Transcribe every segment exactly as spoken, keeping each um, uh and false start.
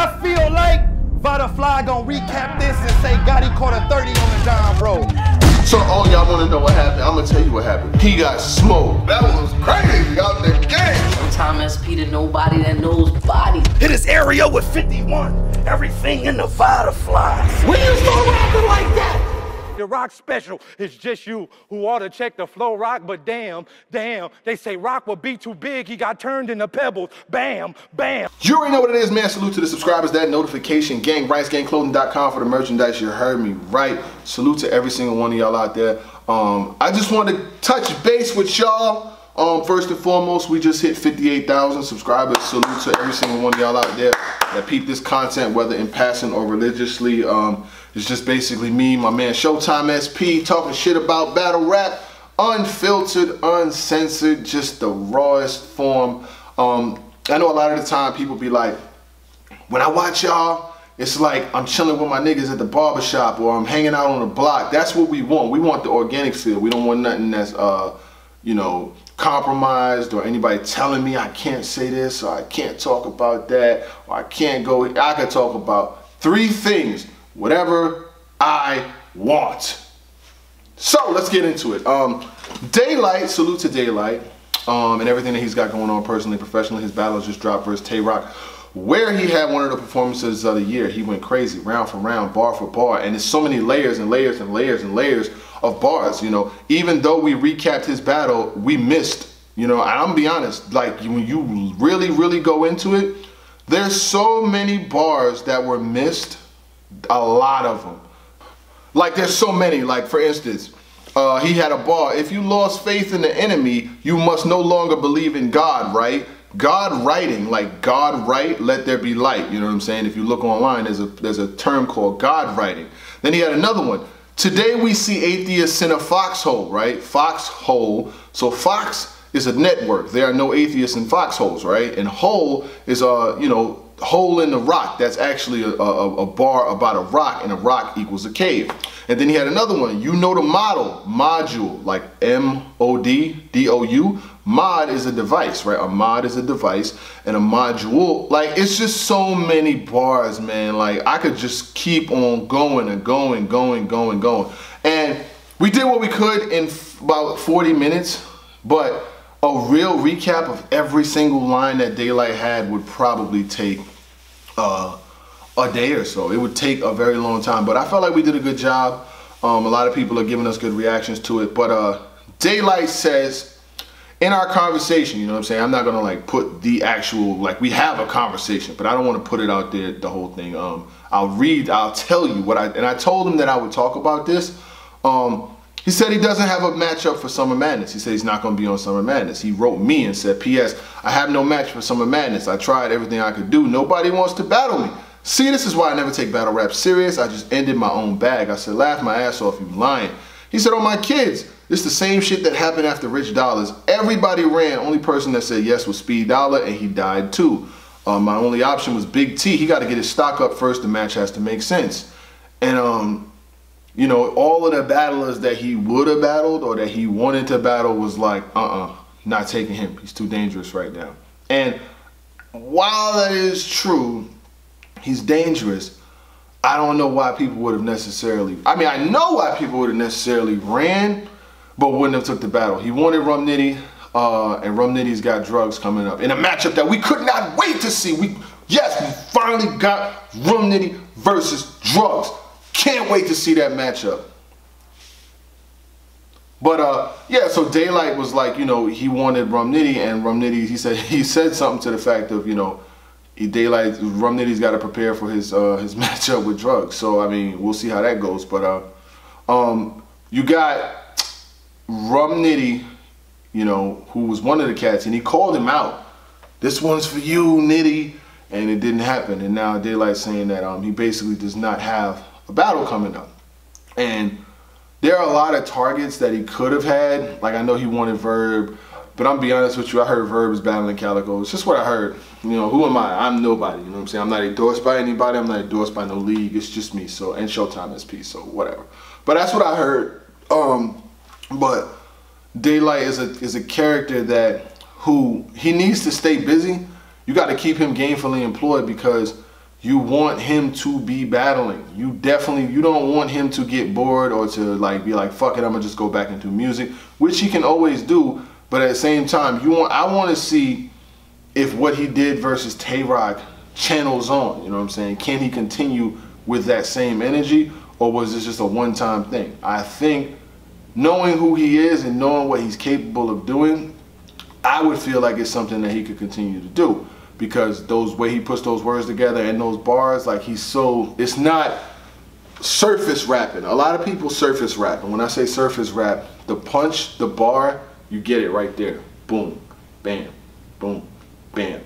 I feel like Vada Fly gonna recap this and say God, he caught a thirty on the dime road. So all y'all wanna know what happened, I'm gonna tell you what happened. He got smoked. That was crazy out the game. Showtime S P to nobody that knows body. Hit his area with fifty-one. Everything in the Vada Fly. When you start rapping like that, the Rock special is just you who ought to check the flow, Rock, but damn, damn, they say Rock would be too big, he got turned into pebbles, bam, bam. You already know what it is, man. Salute to the subscribers, that notification gang, Rice Gang Clothing dot com for the merchandise. You heard me right. Salute to every single one of y'all out there. Um, I just wanted to touch base with y'all. Um, first and foremost, we just hit fifty-eight thousand subscribers. Salute to every single one of y'all out there that peep this content, whether in passing or religiously. Um, It's just basically me, my man Showtime S P, talking shit about battle rap, unfiltered, uncensored, just the rawest form. Um, I know a lot of the time people be like, when I watch y'all, it's like I'm chilling with my niggas at the barbershop or I'm hanging out on the block. That's what we want. We want the organic feel. We don't want nothing that's, uh, you know, compromised or anybody telling me I can't say this or I can't talk about that or I can't go. I can talk about three things. Whatever I want. So let's get into it. Um, Daylyt, salute to Daylyt, um, and everything that he's got going on personally, professionally. His battles just dropped versus Tay Roc, where he had one of the performances of the year. He went crazy, round for round, bar for bar, and there's so many layers and layers and layers and layers of bars. You know, even though we recapped his battle, we missed. You know, and I'm gonna be honest, like when you really, really go into it, there's so many bars that were missed. A lot of them. Like there's so many. Like for instance, uh, he had a bar. If you lost faith in the enemy, you must no longer believe in God, right? God writing, like God write, let there be light. You know what I'm saying? If you look online, there's a there's a term called God writing. Then he had another one. Today we see atheists in a foxhole, right? Foxhole. So fox is a network. There are no atheists in foxholes, right? And hole is a uh, you know. Hole in the rock. That's actually a, a, a bar about a rock, and a rock equals a cave. And then he had another one. You know the model, module, like M O D D O U. Mod is a device, right? A mod is a device, and a module. Like it's just so many bars, man. Like I could just keep on going and going, going, going, going. And we did what we could in about forty minutes, but a real recap of every single line that Daylyt had would probably take uh, a day or so. It would take a very long time, but I felt like we did a good job. Um, a lot of people are giving us good reactions to it, but uh, Daylyt says in our conversation, you know what I'm saying? I'm not gonna like put the actual, like we have a conversation, but I don't wanna put it out there, the whole thing. Um, I'll read, I'll tell you what I, and I told him that I would talk about this. Um, He said he doesn't have a matchup for Summer Madness. He said he's not going to be on Summer Madness. He wrote me and said, P S I have no match for Summer Madness. I tried everything I could do. Nobody wants to battle me. See, this is why I never take battle rap serious. I just ended my own bag. I said, laugh my ass off, you lying. He said, oh, my kids, this is the same shit that happened after Rich Dollars. Everybody ran. Only person that said yes was Speed Dollar, and he died too. Uh, my only option was Big T. He got to get his stock up first. The match has to make sense. And, um... you know, all of the battlers that he would have battled or that he wanted to battle was like, uh-uh, not taking him. He's too dangerous right now. And while that is true, he's dangerous, I don't know why people would have necessarily, I mean, I know why people would have necessarily ran, but wouldn't have took the battle. He wanted Rum Nitty, uh, and Rum Nitty's got drugs coming up in a matchup that we could not wait to see. We, yes, we finally got Rum Nitty versus drugs. Can't wait to see that matchup. But uh, yeah, so Daylyt was like, you know, he wanted Rum Nitty, and Rum Nitty, he said he said something to the fact of, you know, Daylyt, Rum Nitty's got to prepare for his uh, his matchup with drugs. So I mean, we'll see how that goes. But uh, um, you got Rum Nitty, you know, who was one of the cats, and he called him out. This one's for you, Nitty, and it didn't happen. And now Daylyt's saying that um, he basically does not have a battle coming up, and there are a lot of targets that he could have had. Like I know he wanted Verb, but I'm be honest with you, I heard Verb is battling Calico. It's just what I heard. You know, who am I? I'm nobody. You know what I'm saying? I'm not endorsed by anybody. I'm not endorsed by no league. It's just me. So and Showtime S P. So whatever. But that's what I heard. Um, but Daylyt is a is a character that who he needs to stay busy. You got to keep him gainfully employed because you want him to be battling. You definitely, you don't want him to get bored or to like be like, fuck it, I'm gonna just go back and do music, which he can always do. But at the same time, you want, I want to see if what he did versus Tay Roc channels on, you know what I'm saying? Can he continue with that same energy, or was this just a one-time thing? I think knowing who he is and knowing what he's capable of doing, I would feel like it's something that he could continue to do, because those way he puts those words together and those bars, like he's so, it's not surface rapping. A lot of people surface rap, and when I say surface rap, the punch, the bar, you get it right there. Boom, bam, boom, bam.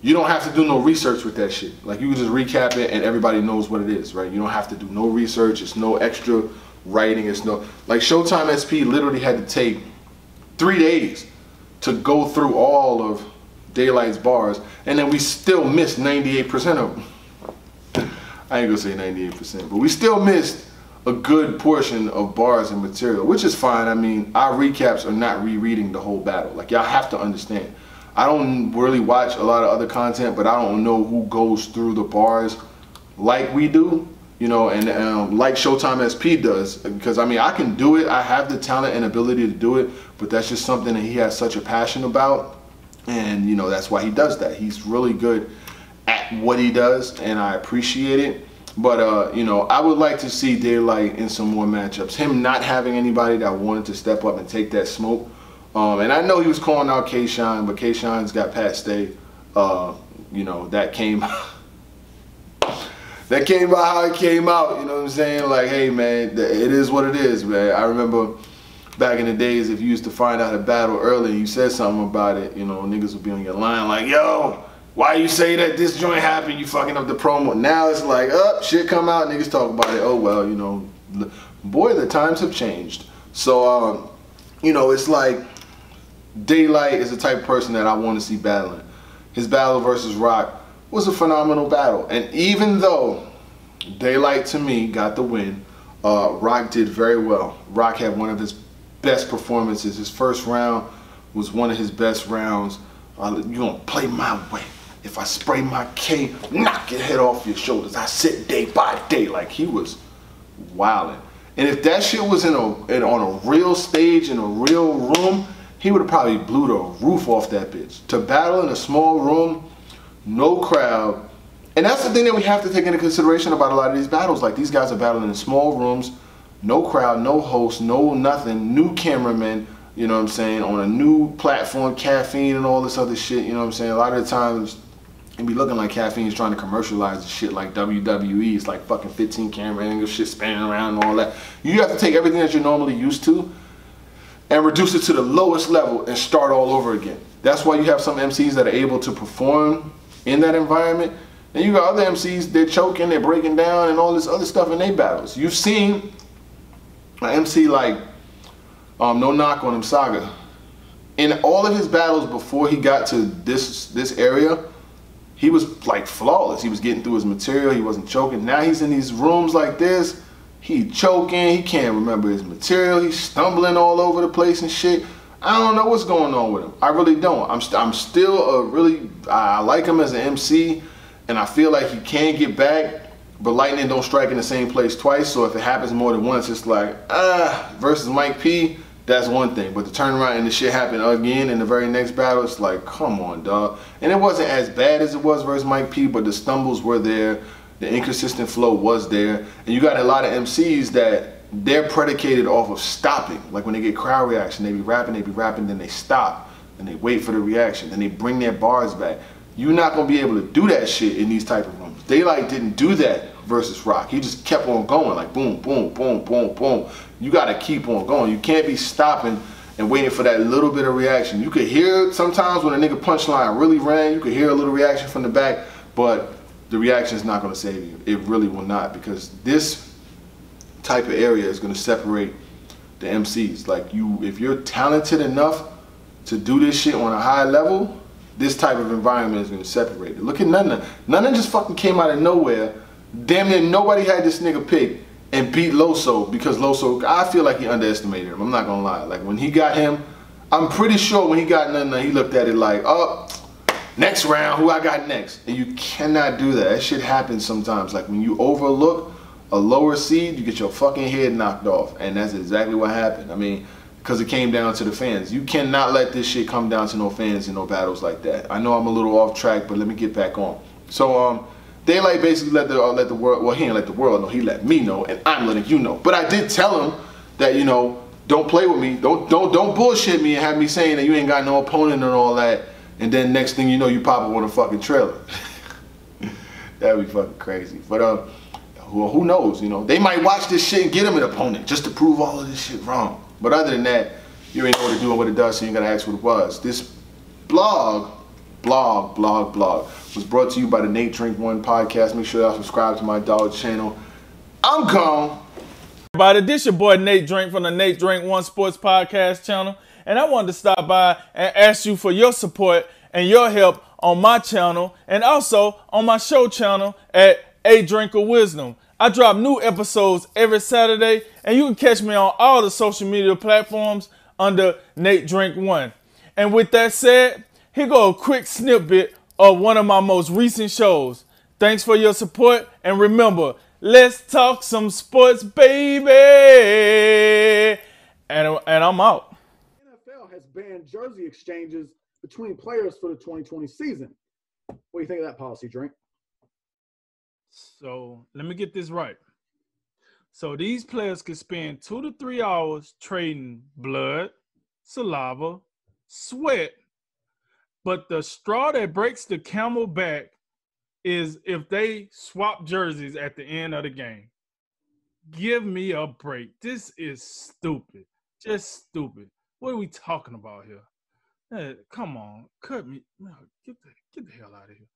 You don't have to do no research with that shit. Like, you can just recap it and everybody knows what it is, right? You don't have to do no research. It's no extra writing. It's no, like, Showtime S P literally had to take three days to go through all of Daylight's bars, and then we still missed ninety-eight percent of them. I ain't gonna say ninety-eight percent, but we still missed a good portion of bars and material, which is fine. I mean, our recaps are not rereading the whole battle. Like, y'all have to understand, I don't really watch a lot of other content, but I don't know who goes through the bars like we do, you know, and um, like Showtime S P does. Because, I mean, I can do it. I have the talent and ability to do it, but that's just something that he has such a passion about. And, you know, that's why he does that. He's really good at what he does, and I appreciate it. But, uh, you know, I would like to see Daylyt in some more matchups. Him not having anybody that wanted to step up and take that smoke. Um, and I know he was calling out K-Shine, but K-Shine's got past day. Uh, you know, that came that came by how it came out, you know what I'm saying? Like, hey, man, it is what it is, man. I remember back in the days, if you used to find out a battle early and you said something about it, you know, niggas would be on your line like, yo, why you say that this joint happened? You fucking up the promo. Now it's like, up, oh, shit come out, niggas talk about it. Oh, well, you know, boy, the times have changed. So, um, you know, it's like, Daylyt is the type of person that I want to see battling. His battle versus Roc was a phenomenal battle, and even though Daylyt to me got the win, uh, Roc did very well. Roc had one of his best performances. His first round was one of his best rounds. Uh, you gonna play my way? If I spray my K, knock your head off your shoulders. I sit day by day. Like, he was wilding, and if that shit was in a in, on a real stage in a real room, he would have probably blew the roof off that bitch. To battle in a small room, no crowd. And that's the thing that we have to take into consideration about a lot of these battles. Like, these guys are battling in small rooms, no crowd, no host, no nothing, new cameramen, you know what I'm saying, on a new platform, caffeine and all this other shit, you know what I'm saying? A lot of the times, it be looking like caffeine is trying to commercialize the shit like W W E. It's like fucking fifteen camera angles, shit spinning around and all that. You have to take everything that you're normally used to and reduce it to the lowest level and start all over again. That's why you have some M Cs that are able to perform in that environment, and you got other M Cs, they're choking, they're breaking down and all this other stuff in their battles. You've seen an M C like, um, no knock on him, Saga. In all of his battles before he got to this, this area, he was like flawless. He was getting through his material, he wasn't choking. Now he's in these rooms like this, he choking, he can't remember his material, he's stumbling all over the place and shit. I don't know what's going on with him. I really don't. I'm, st I'm still a really, I like him as an M C, and I feel like he can get back, but lightning don't strike in the same place twice, so if it happens more than once, it's like, ah, versus Mike P, that's one thing. But the turnaround and the shit happened again in the very next battle, it's like, come on, dog. And it wasn't as bad as it was versus Mike P, but the stumbles were there. The inconsistent flow was there, and you got a lot of M Cs that they're predicated off of stopping. Like, when they get crowd reaction, they be rapping, they be rapping, then they stop, and they wait for the reaction, then they bring their bars back. You're not gonna be able to do that shit in these type of rooms. Daylyt didn't do that versus Roc. He just kept on going, like boom, boom, boom, boom, boom. You gotta keep on going. You can't be stopping and waiting for that little bit of reaction. You could hear sometimes when a nigga punchline really ran, you could hear a little reaction from the back, but the reaction is not going to save you. It really will not, because this type of area is going to separate the M Cs. Like, you, if you're talented enough to do this shit on a high level, this type of environment is going to separate it. Look at Nana. Nana just fucking came out of nowhere. Damn near nobody had this nigga pick and beat Loso, because Loso, I feel like he underestimated him. I'm not going to lie. Like, when he got him, I'm pretty sure when he got Nana, he looked at it like, oh, next round, who I got next? And you cannot do that. That shit happens sometimes. Like when you overlook a lower seed, you get your fucking head knocked off. And that's exactly what happened. I mean, because it came down to the fans. You cannot let this shit come down to no fans and no battles like that. I know I'm a little off track, but let me get back on. So, um, Daylyt basically let the, uh, let the world, well, he didn't let the world know. He let me know, and I'm letting you know. But I did tell him that, you know, don't play with me. Don't, don't, don't bullshit me and have me saying that you ain't got no opponent and all that. And then next thing you know, you pop up on a fucking trailer. That'd be fucking crazy. But, um, well, who knows, you know? They might watch this shit and get him an opponent just to prove all of this shit wrong. But other than that, you ain't know what to do and what it does, so you ain't gotta ask what it was. This blog, blog, blog, blog was brought to you by the Nate Drink One Podcast. Make sure y'all subscribe to my dog channel. I'm gone. Everybody, this your boy Nate Drink from the Nate Drink One Sports Podcast channel. And I wanted to stop by and ask you for your support and your help on my channel and also on my show channel at A Drink of Wisdom. I drop new episodes every Saturday, and you can catch me on all the social media platforms under Nate Drink One. And with that said, here go a quick snippet of one of my most recent shows. Thanks for your support, and remember, let's talk some sports, baby. And, and I'm out. N F L has banned jersey exchanges between players for the twenty twenty season. What do you think of that policy, Drink? So let me get this right. So these players could spend two to three hours trading blood, saliva, sweat, but the straw that breaks the camel back is if they swap jerseys at the end of the game. Give me a break. This is stupid. Just stupid. What are we talking about here? Hey, come on. Cut me. No, get the, get the hell out of here.